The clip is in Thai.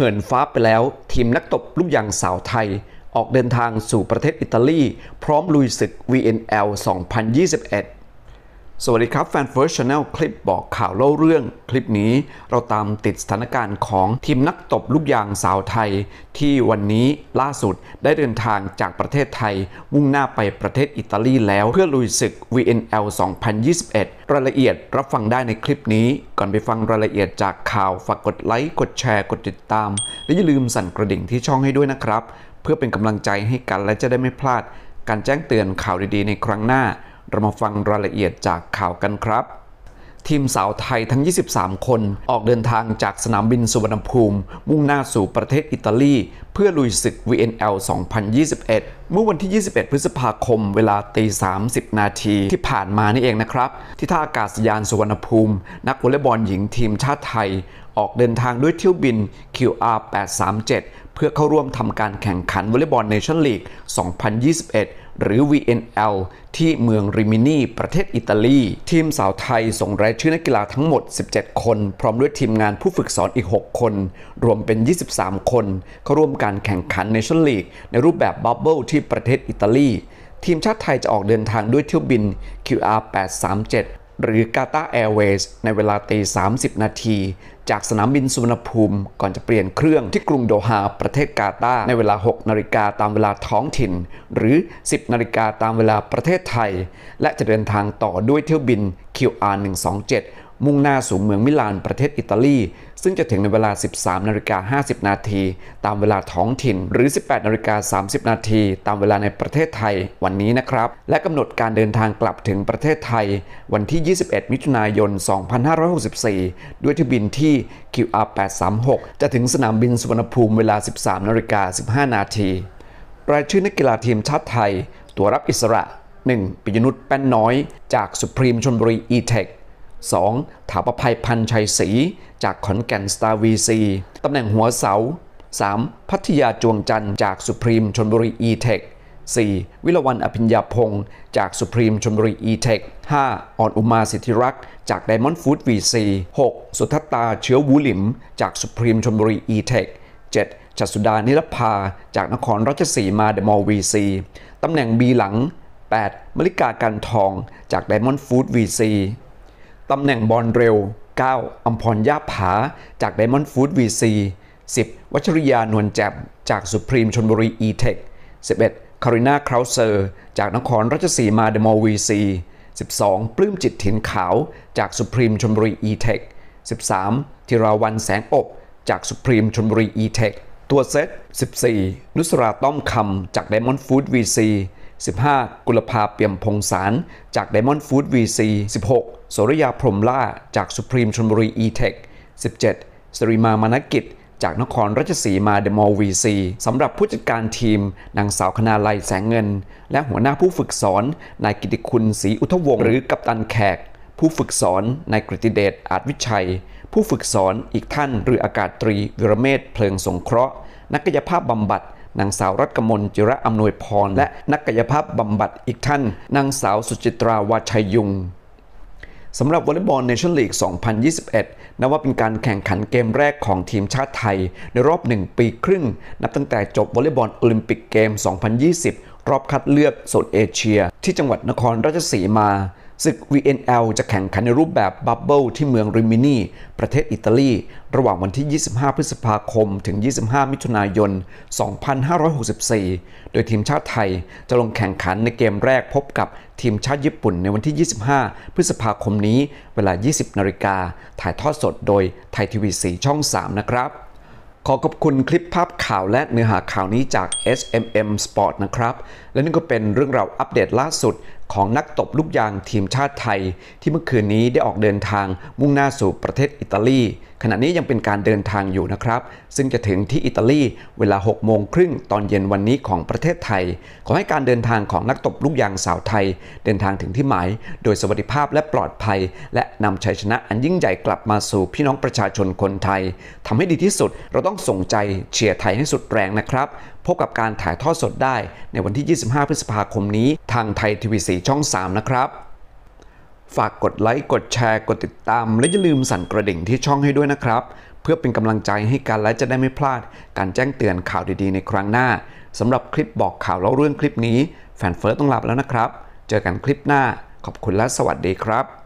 หินฟ้าไปแล้วทีมนักตบลูกยางสาวไทยออกเดินทางสู่ประเทศอิตาลีพร้อมลุยศึก VNL 2021 สวัสดีครับแฟนเฟิร์สชาแนลคลิปบอกข่าวเล่าเรื่องคลิปนี้เราตามติดสถานการณ์ของทีมนักตบลูกยางสาวไทยที่วันนี้ล่าสุดได้เดินทางจากประเทศไทยมุ่งหน้าไปประเทศอิตาลีแล้วเพื่อลุยศึก VNL 2021 รายละเอียดรับฟังได้ในคลิปนี้ก่อนไปฟังรายละเอียดจากข่าวฝากกดไลค์กดแชร์กดติดตามและอย่าลืมสั่นกระดิ่งที่ช่องให้ด้วยนะครับเพื่อเป็นกำลังใจให้กันและจะได้ไม่พลาดการแจ้งเตือนข่าวดีๆในครั้งหน้าเรามาฟังรายละเอียดจากข่าวกันครับทีมสาวไทยทั้ง23คนออกเดินทางจากสนามบินสุวรรณภูมิมุ่งหน้าสู่ประเทศอิตาลีเพื่อลุยศึก VNL 2021 เมื่อวันที่ 21 พฤษภาคมเวลา 3:30 นาทีที่ผ่านมานี่เองนะครับที่ท่าอากาศยานสุวรรณภูมินักวอลเลย์บอลหญิงทีมชาติไทยออกเดินทางด้วยเที่ยวบิน QR837 เพื่อเข้าร่วมทำการแข่งขันวอลเลย์บอลเนชั่นลีก 2021 หรือ VNL ที่เมืองริมินีประเทศอิตาลีทีมสาวไทยส่งรายชื่อนักกีฬาทั้งหมด17คนพร้อมด้วยทีมงานผู้ฝึกสอนอีก6คนรวมเป็น23คนเข้าร่วมการแข่งขันเนชั่นลีกในรูปแบบบับเบิลที่ประเทศอิตาลีทีมชาติไทยจะออกเดินทางด้วยเที่ยวบิน QR837หรือกาตาร์แอร์เวย์สในเวลา 3:30 นาทีจากสนามบินสุวรรณภูมิก่อนจะเปลี่ยนเครื่องที่กรุงโดฮาประเทศกาตาร์ในเวลา 6 นาฬิกาตามเวลาท้องถิ่นหรือ 10 นาฬิกาตามเวลาประเทศไทยและจะเดินทางต่อด้วยเที่ยวบิน QR127 มุ่งหน้าสู่เมืองมิลานประเทศอิตาลีซึ่งจะถึงในเวลา 13 นาฬิกา 50 นาทีตามเวลาท้องถิ่นหรือ 18 นาฬิกา 30 นาทีตามเวลาในประเทศไทยวันนี้นะครับและกำหนดการเดินทางกลับถึงประเทศไทยวันที่ 21 มิถุนายน 2564 ด้วยเที่ยวบินที่ QR836 จะถึงสนามบินสุวรรณภูมิเวลา 13 นาฬิกา 15 นาทีรายชื่อนักกีฬาทีมชาติไทยตัวรับอิสระ 1. ปิยนุช แป้นน้อยจากสุพรีมชลบุรี E-Tech2. ถาปภัยพันธ์ชัยศรีจากขอนแก่นสตาร์ V.C. ตำแหน่งหัวเสา 3. พัทยาจวงจันทร์จากสุพรีมชลบุรี E-Tech 4. วิลวันอภิญญาพงศ์จากสุพรีมชลบุรี E-Tech 5. อ่อนอุมาสิทธิรักษ์จากไดมอนด์ฟู้ด V.C. 6. สุทัตตาเชื้อวูหลิมจากสุพรีมชลบุรี E-Tech 7. จัสุดานิรภาจากนครราชสีมาเดอะมอลล์ V.C. ตำแหน่ง B หลัง 8. มลิกากันทองจากไดมอนด์ฟู้ด V.C.ตำแหน่งบอลเร็ว 9. อัมพร ย่าผาจากไดมอนด์ฟู้ด V.C. 10. วัชริยานวลแจ่มจากสุพรีมชลบุรี E-Tech 11. คาริน่าคราวเซอร์จากนครราชสีมาเดอะมอลล์ V.C. 12. ปลื้มจิตถิ่นขาวจากสุพรีมชลบุรี E-Tech 13. ธีราวันแสงอบจากสุพรีมชลบุรี E-Tech ตัวเซต 14. นุสราต้อมคำจากไดมอนด์ฟู้ด V.C. 15. กุลภาเปี่ยมพงศารจากไดมอนด์ฟู้ด V.C. 16.โสรยาพรหมล่าจากสุพรีมชลบุรี E-Tech 17. สริมามนกิจจากนครราชสีมาเดอะมอลล์ V.C. สำหรับผู้จัดการทีมนางสาวคณาลัยแสงเงินและหัวหน้าผู้ฝึกสอนนายกิติคุณศรีอุทวงศ์หรือกัปตันแขกผู้ฝึกสอนนายกฤติเดชอาจวิชัยผู้ฝึกสอนอีกท่านหรืออากาศตรีวิรเมธเพลิงสงเคราะห์นักกายภาพบำบัดนางสาวรัตกมลจิระอำนวยพรและนักกายภาพบำบัดอีกท่านนางสาวสุจิตราวาชัยยุงสำหรับวอลเลย์บอลเนชั่นลีก 2021 นับว่าเป็นการแข่งขันเกมแรกของทีมชาติไทยในรอบ1ปีครึ่งนับตั้งแต่จบวอลเลย์บอลโอลิมปิกเกม 2020 รอบคัดเลือกโซนเอเชียที่จังหวัดนครราชสีมาศึก VNL จะแข่งขันในรูปแบบบับเบิลที่เมืองริมินีประเทศอิตาลีระหว่างวันที่ 25 พฤษภาคมถึง 25 มิถุนายน 2564 โดยทีมชาติไทยจะลงแข่งขันในเกมแรกพบกับทีมชาติญี่ปุ่นในวันที่ 25 พฤษภาคมนี้เวลา 20 นาฬิกาถ่ายทอดสดโดยไทยทีวี 4 ช่อง 3 นะครับขอขอบคุณคลิปภาพข่าวและเนื้อหาข่าวนี้จาก SMM Sport นะครับและนี่ก็เป็นเรื่องราวอัปเดตล่าสุดของนักตบลูกยางทีมชาติไทยที่เมื่อคืนนี้ได้ออกเดินทางมุ่งหน้าสู่ประเทศอิตาลีขณะนี้ยังเป็นการเดินทางอยู่นะครับซึ่งจะถึงที่อิตาลีเวลา 18:30 น.ตอนเย็นวันนี้ของประเทศไทยขอให้การเดินทางของนักตบลูกยางสาวไทยเดินทางถึงที่หมายโดยสวัสดิภาพและปลอดภัยและนำชัยชนะอันยิ่งใหญ่กลับมาสู่พี่น้องประชาชนคนไทยทำให้ดีที่สุดเราต้องส่งใจเชียร์ไทยให้สุดแรงนะครับพบกับการถ่ายทอดสดได้ในวันที่ 25 พฤษภาคมนี้ทางไทยทีวี 4 ช่อง 3 นะครับฝากกดไลค์กดแชร์กดติดตามและอย่าลืมสั่นกระดิ่งที่ช่องให้ด้วยนะครับ เพื่อเป็นกำลังใจให้กันและจะได้ไม่พลาดการแจ้งเตือนข่าวดีๆในครั้งหน้าสำหรับคลิปบอกข่าวเล่าเรื่องคลิปนี้แฟนเฟิร์สต้องลาไปแล้วนะครับเจอกันคลิปหน้าขอบคุณและสวัสดีครับ